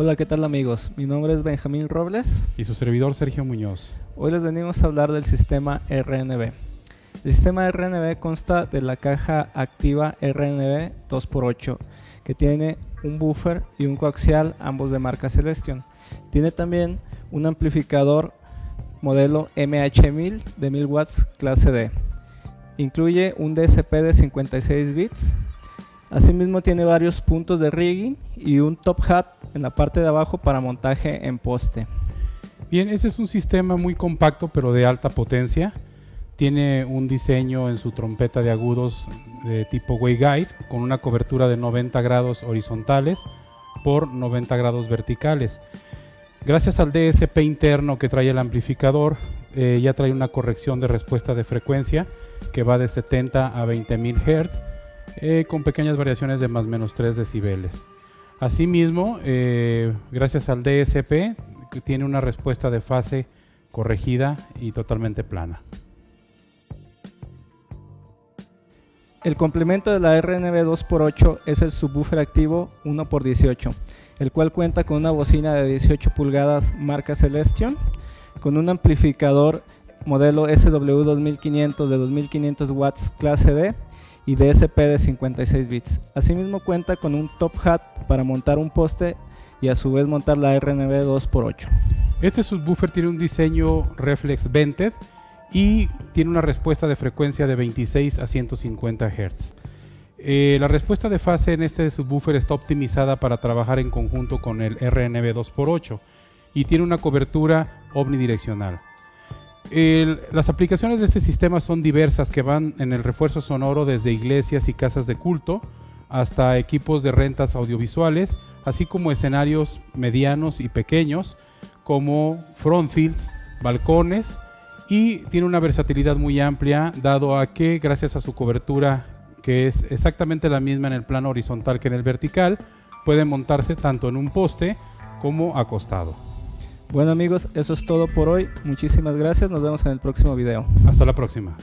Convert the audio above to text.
Hola, ¿qué tal amigos? Mi nombre es Benjamín Robles y su servidor Sergio Muñoz. Hoy les venimos a hablar del sistema RNB. El sistema RNB consta de la caja activa RNB 2x8 que tiene un buffer y un coaxial, ambos de marca Celestion. Tiene también un amplificador modelo MH1000 de 1000 watts clase D. Incluye un DSP de 56 bits. Asimismo tiene varios puntos de rigging y un top hat en la parte de abajo para montaje en poste. Bien, este es un sistema muy compacto pero de alta potencia. Tiene un diseño en su trompeta de agudos de tipo Waveguide con una cobertura de 90 grados horizontales por 90 grados verticales. Gracias al DSP interno que trae el amplificador, ya trae una corrección de respuesta de frecuencia que va de 70 a 20.000 Hz. Con pequeñas variaciones de más o menos 3 decibeles. Asimismo, gracias al DSP, tiene una respuesta de fase corregida y totalmente plana. El complemento de la RNB 2x8 es el subwoofer activo 1x18, el cual cuenta con una bocina de 18 pulgadas marca Celestion, con un amplificador modelo SW2500 de 2500 watts clase D, y DSP de 56 bits. Asimismo cuenta con un top hat para montar un poste y a su vez montar la RNB 2x8. Este subwoofer tiene un diseño reflex vented y tiene una respuesta de frecuencia de 26 a 150 Hz. La respuesta de fase en este subwoofer está optimizada para trabajar en conjunto con el RNB 2x8 y tiene una cobertura omnidireccional. Las aplicaciones de este sistema son diversas, que van en el refuerzo sonoro desde iglesias y casas de culto hasta equipos de rentas audiovisuales, así como escenarios medianos y pequeños como frontfields, balcones, y tiene una versatilidad muy amplia dado a que gracias a su cobertura, que es exactamente la misma en el plano horizontal que en el vertical, puede montarse tanto en un poste como acostado. Bueno amigos, eso es todo por hoy. Muchísimas gracias. Nos vemos en el próximo video. Hasta la próxima.